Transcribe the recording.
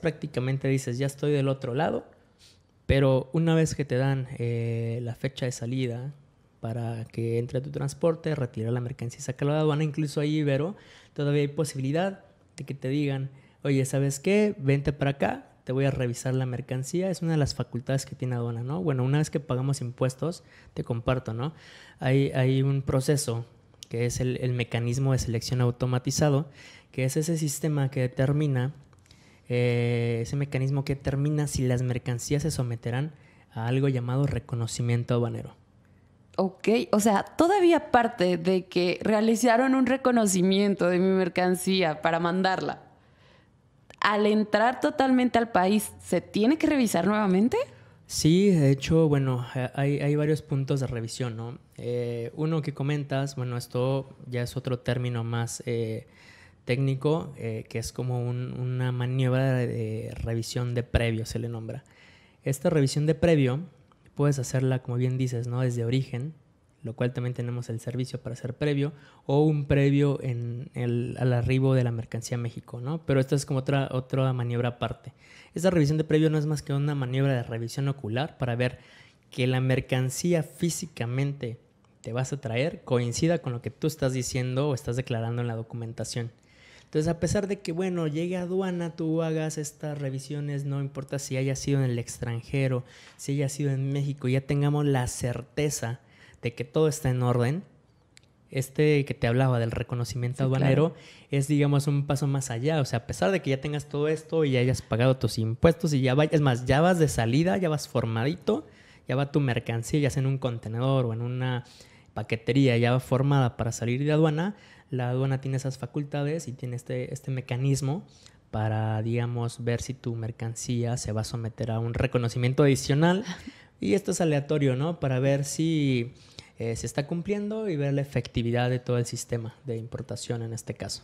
Prácticamente dices, ya estoy del otro lado, pero una vez que te dan la fecha de salida para que entre tu transporte, retirar la mercancía y sacarla de aduana, incluso ahí, Ibero, todavía hay posibilidad de que te digan, oye, ¿sabes qué? Vente para acá, te voy a revisar la mercancía. Es una de las facultades que tiene aduana, ¿no? Bueno, una vez que pagamos impuestos, te comparto, ¿no? Hay un proceso que es el mecanismo de selección automatizado, que es ese sistema que determina si las mercancías se someterán a algo llamado reconocimiento aduanero. Ok, o sea, todavía aparte de que realizaron un reconocimiento de mi mercancía para mandarla, al entrar totalmente al país, ¿se tiene que revisar nuevamente? Sí, de hecho, bueno, hay varios puntos de revisión, ¿no? Uno que comentas, bueno, esto ya es otro término más técnico, que es como una maniobra de revisión de previo, se le nombra. Esta revisión de previo puedes hacerla, como bien dices, ¿no? Desde origen, lo cual también tenemos el servicio para hacer previo, o un previo al arribo de la mercancía a México, ¿no? Pero esto es como otra maniobra aparte. Esta revisión de previo no es más que una maniobra de revisión ocular para ver que la mercancía físicamente te vas a traer coincida con lo que tú estás diciendo o estás declarando en la documentación. Entonces, a pesar de que, bueno, llegue a aduana, tú hagas estas revisiones, no importa si haya sido en el extranjero, si haya sido en México, ya tengamos la certeza de que todo está en orden. Este que te hablaba del reconocimiento aduanero, claro, es, digamos, un paso más allá. O sea, a pesar de que ya tengas todo esto y ya hayas pagado tus impuestos y ya vayas, es más, ya vas de salida, ya vas formadito, ya va tu mercancía, ya sea en un contenedor o en una paquetería ya formada para salir de aduana, la aduana tiene esas facultades y tiene este mecanismo para, digamos, ver si tu mercancía se va a someter a un reconocimiento adicional. Y esto es aleatorio, ¿no? Para ver si se está cumpliendo y ver la efectividad de todo el sistema de importación en este caso.